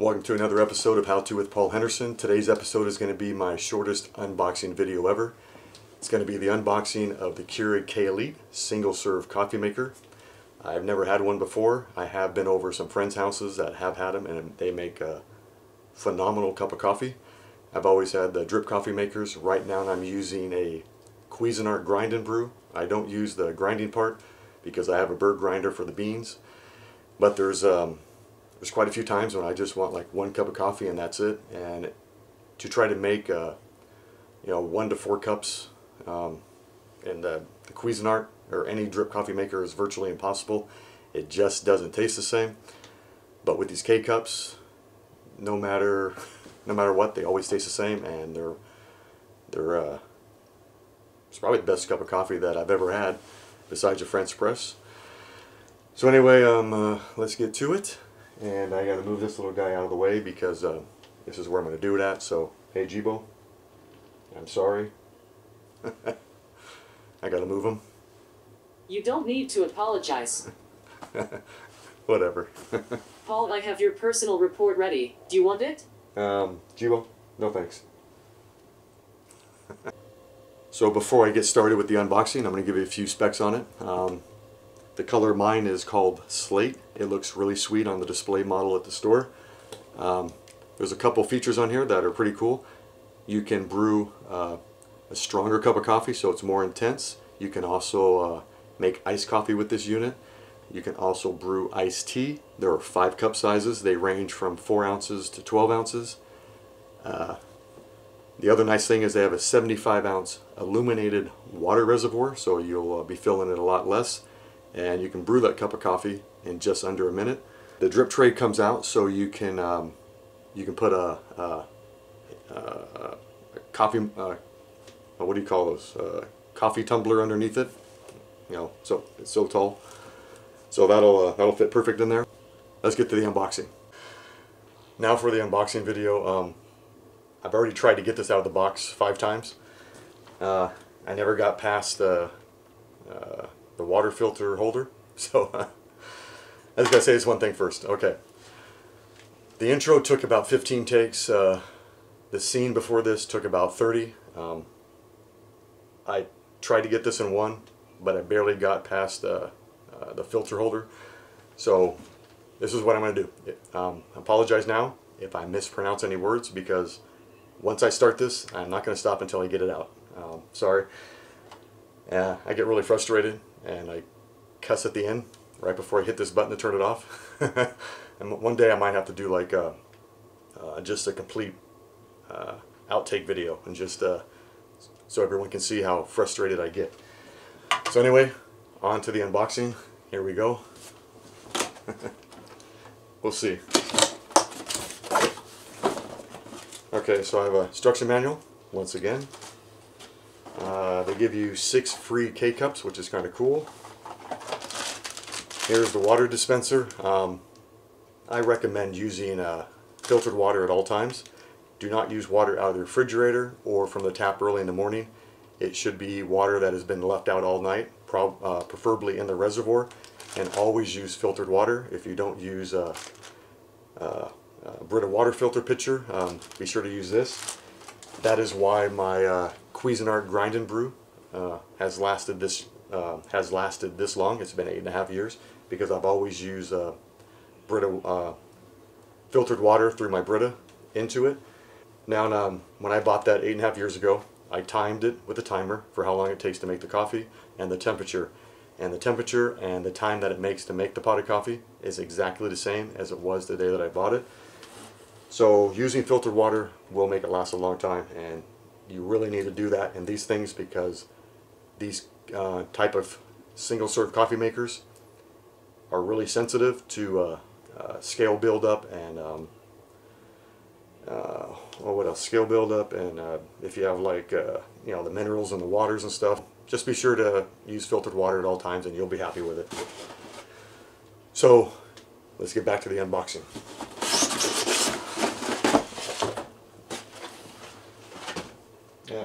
Welcome to another episode of How To with Paul Henderson. Today's episode is going to be my shortest unboxing video ever. It's going to be the unboxing of the Keurig K-Elite single serve coffee maker. I've never had one before. I have been over some friends' houses that have had them and they make a phenomenal cup of coffee. I've always had the drip coffee makers. Right now I'm using a Cuisinart grind and brew. I don't use the grinding part because I have a burr grinder for the beans. But there's quite a few times when I just want like one cup of coffee and that's it, and to try to make 1 to 4 cups in the Cuisinart or any drip coffee maker is virtually impossible. It just doesn't taste the same. But with these K-Cups, no matter what, they always taste the same, and they're it's probably the best cup of coffee that I've ever had besides a French press. So anyway, let's get to it. And I gotta move this little guy out of the way because this is where I'm gonna do it at. So, hey Jibo, I'm sorry. I gotta move him. You don't need to apologize. Whatever. Paul, I have your personal report ready. Do you want it? Jibo, no thanks. So before I get started with the unboxing, I'm gonna give you a few specs on it. The color of mine is called Slate. It looks really sweet on the display model at the store. There's a couple features on here that are pretty cool. You can brew a stronger cup of coffee, so it's more intense. You can also make iced coffee with this unit. You can also brew iced tea. There are 5 cup sizes. They range from 4 ounces to 12 ounces. The other nice thing is they have a 75 ounce illuminated water reservoir, so you'll be filling it a lot less. And you can brew that cup of coffee in just under a minute. The drip tray comes out, so you can put a coffee what do you call those, coffee tumbler underneath it. You know, so it's so tall, so that'll fit perfect in there. Let's get to the unboxing. Now for the unboxing video. I've already tried to get this out of the box 5 times. I never got past the water filter holder, so I just gotta say this one thing first. Okay, the intro took about 15 takes. The scene before this took about 30. I tried to get this in one, but I barely got past the filter holder. So this is what I'm gonna do. I apologize now if I mispronounce any words, because once I start this, I'm not gonna stop until I get it out. Sorry. I get really frustrated and I cuss at the end right before I hit this button to turn it off. And one day I might have to do like just a complete outtake video, and just so everyone can see how frustrated I get. So anyway, on to the unboxing. Here we go. We'll see. Okay, so I have a instruction manual once again. They give you 6 free K-Cups, which is kind of cool. Here's the water dispenser. I recommend using filtered water at all times. Do not use water out of the refrigerator or from the tap early in the morning. It should be water that has been left out all night, preferably in the reservoir, and always use filtered water. If you don't use a Brita water filter pitcher, be sure to use this. That is why my Cuisinart grind and brew has lasted this long. It's been 8.5 years, because I've always used Brita filtered water through my Brita into it. Now, when I bought that 8.5 years ago, I timed it with a timer for how long it takes to make the coffee, and the temperature, and the temperature and the time that it makes to make the pot of coffee is exactly the same as it was the day that I bought it. So using filtered water will make it last a long time, and you really need to do that in these things, because these type of single serve coffee makers are really sensitive to scale buildup and what else? Scale buildup, and if you have like the minerals and the waters and stuff, just be sure to use filtered water at all times, and you'll be happy with it. So let's get back to the unboxing. Yeah.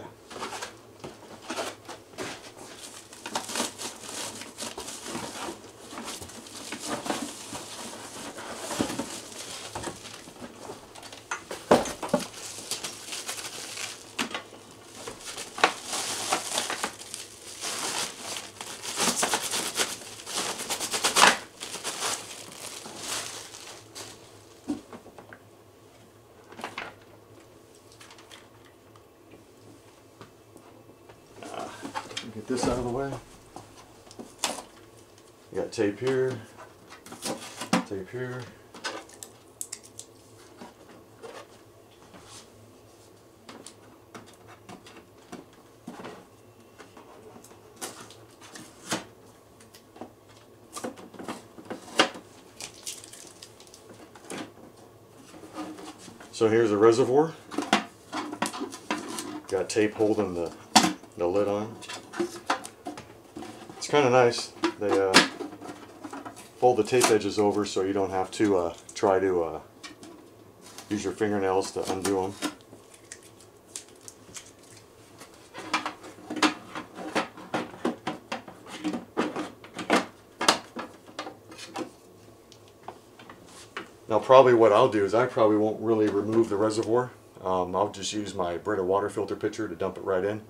Get this out of the way. You got tape here, tape here. So here's a reservoir. Got tape holding the lid on. It's kind of nice. They fold the tape edges over so you don't have to try to use your fingernails to undo them. Now probably what I'll do is I probably won't really remove the reservoir. I'll just use my Brita water filter pitcher to dump it right in.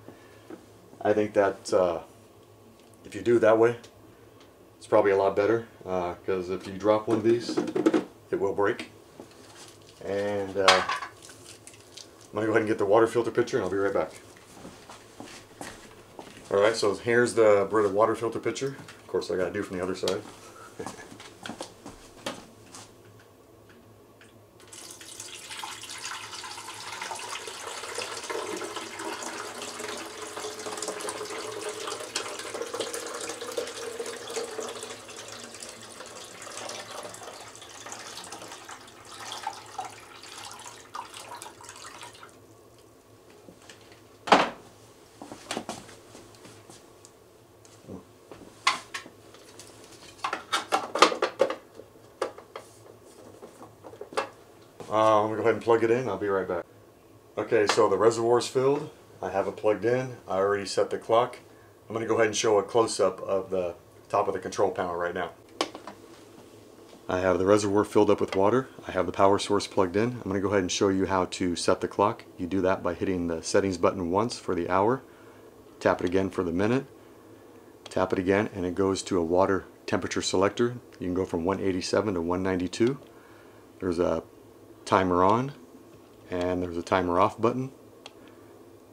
I think that if you do it that way, it's probably a lot better, because if you drop one of these, it will break. And I'm going to go ahead and get the water filter pitcher and I'll be right back. Alright, so here's the Brita water filter pitcher. Of course I got to do from the other side. I'm going to go ahead and plug it in. I'll be right back. Okay, so the reservoir's filled. I have it plugged in. I already set the clock. I'm going to go ahead and show a close-up of the top of the control panel right now. I have the reservoir filled up with water. I have the power source plugged in. I'm going to go ahead and show you how to set the clock. You do that by hitting the settings button once for the hour. Tap it again for the minute. Tap it again and it goes to a water temperature selector. You can go from 187 to 192. There's a timer on and there's a timer off button,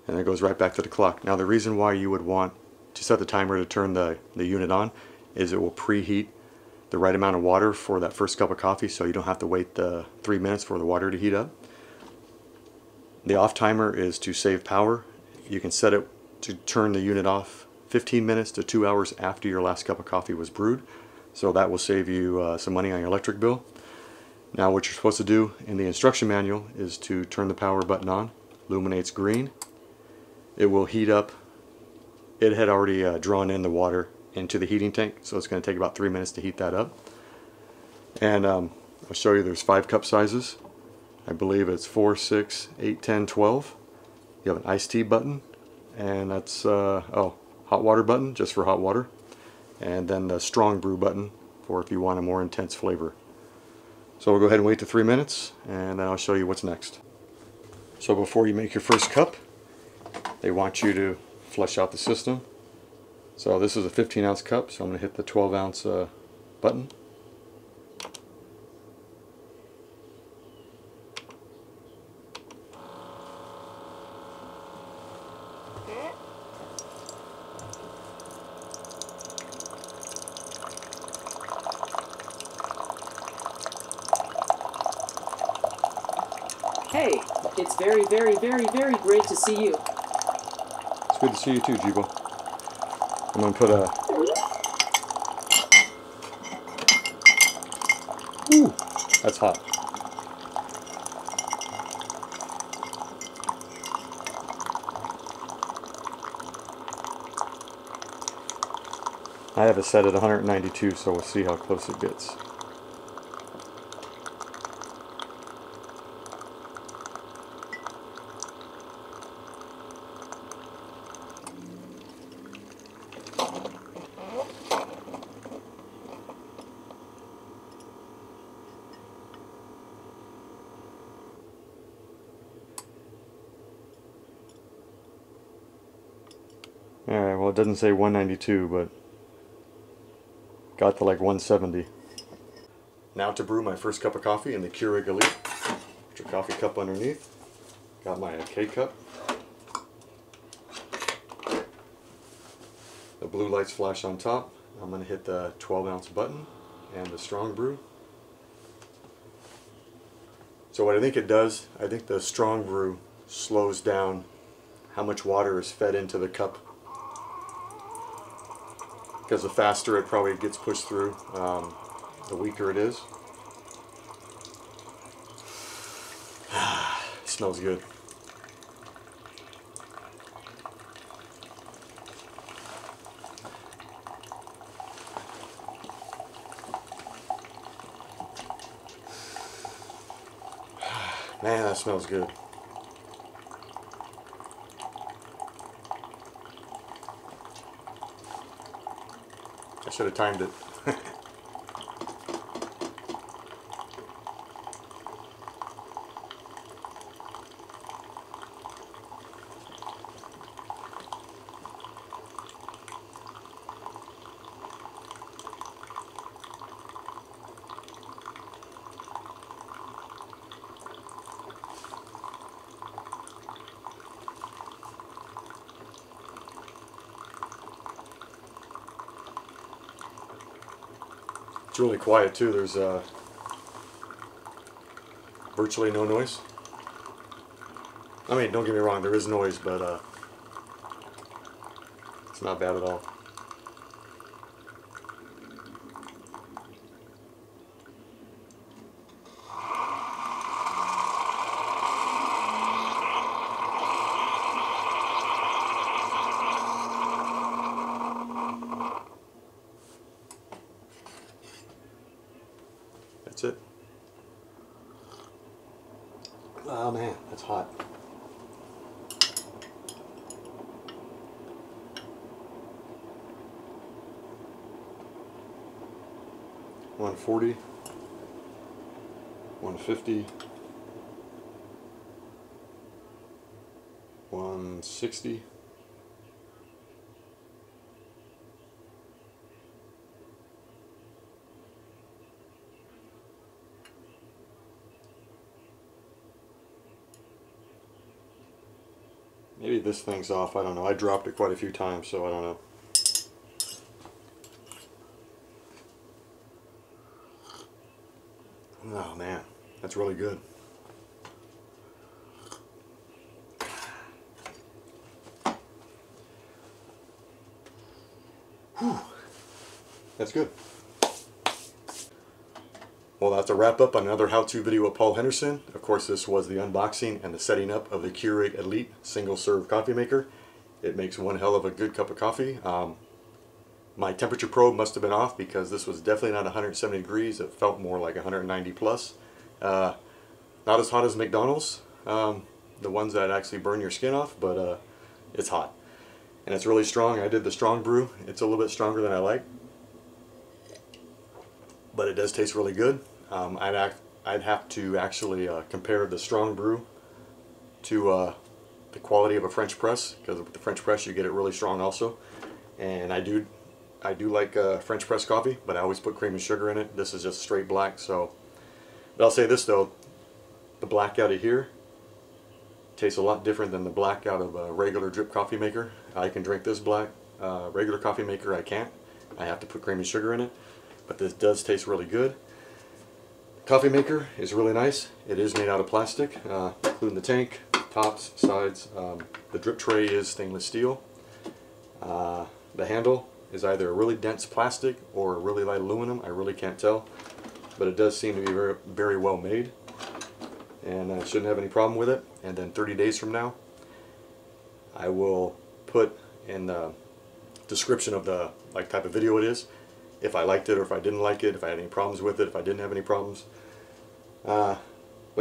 and it goes right back to the clock. Now the reason why you would want to set the timer to turn the unit on is it will preheat the right amount of water for that first cup of coffee, so you don't have to wait the 3 minutes for the water to heat up. The off timer is to save power. You can set it to turn the unit off 15 minutes to 2 hours after your last cup of coffee was brewed, so that will save you some money on your electric bill. Now what you're supposed to do in the instruction manual is to turn the power button on. Illuminates green. It will heat up. It had already drawn in the water into the heating tank, so it's going to take about 3 minutes to heat that up. And I'll show you there's 5 cup sizes. I believe it's 4, 6, 8, 10, 12. You have an iced tea button, and that's hot water button just for hot water, and then the strong brew button for if you want a more intense flavor. So we'll go ahead and wait to 3 minutes, and then I'll show you what's next. So before you make your first cup, they want you to flush out the system. So this is a 15-ounce cup, so I'm going to hit the 12-ounce button. Hey, it's very, very, very, very great to see you. It's good to see you too, Jibo. I'm going to put a... Ooh, that's hot. I have it set at 192, so we'll see how close it gets. Alright, well it doesn't say 192, but got to like 170. Now to brew my first cup of coffee in the Keurig Elite. Put your coffee cup underneath. Got my K-Cup. blue lights flash on top. I'm going to hit the 12-ounce button and the strong brew. So what I think it does, I think the strong brew slows down how much water is fed into the cup, because the faster it probably gets pushed through, the weaker it is. It smells good. Man, that smells good. I should have timed it. It's really quiet too. There's virtually no noise. I mean, don't get me wrong, there is noise, but it's not bad at all. That's it. Oh man, that's hot. $140, $150, $160. Maybe this thing's off, I don't know. I dropped it quite a few times, so I don't know. Oh man, that's really good. Whew. That's good. Well, that's a wrap up on another how-to video with Paul Henderson. Of course, this was the unboxing and the setting up of the Keurig Elite single-serve coffee maker. It makes one hell of a good cup of coffee. My temperature probe must have been off, because this was definitely not 170 degrees. It felt more like 190 plus. Not as hot as McDonald's, the ones that actually burn your skin off, but it's hot. And it's really strong. I did the strong brew. It's a little bit stronger than I like, but it does taste really good. I'd have to actually compare the strong brew to the quality of a French press, because with the French press you get it really strong also. And I do like French press coffee, but I always put cream and sugar in it. This is just straight black. So, but I'll say this though, the black out of here tastes a lot different than the black out of a regular drip coffee maker. I can drink this black. Regular coffee maker I can't. I have to put cream and sugar in it. But this does taste really good. Coffee maker is really nice. It is made out of plastic, including the tank, tops, sides. The drip tray is stainless steel. The handle is either a really dense plastic or a really light aluminum. I really can't tell, but it does seem to be very, very well made, and I shouldn't have any problem with it. And then 30 days from now, I will put in the description of the type of video it is, if I liked it or if I didn't like it, if I had any problems with it, if I didn't have any problems. But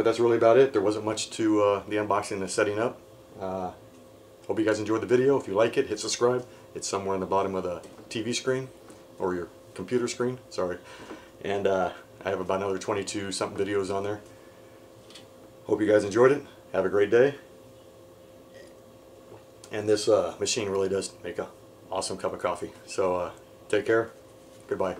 that's really about it. There wasn't much to the unboxing and the setting up. Hope you guys enjoyed the video. If you like it, hit subscribe. It's somewhere on the bottom of the TV screen, or your computer screen, sorry. And I have about another 22 something videos on there. Hope you guys enjoyed it. Have a great day. And this machine really does make an awesome cup of coffee. So take care. Goodbye.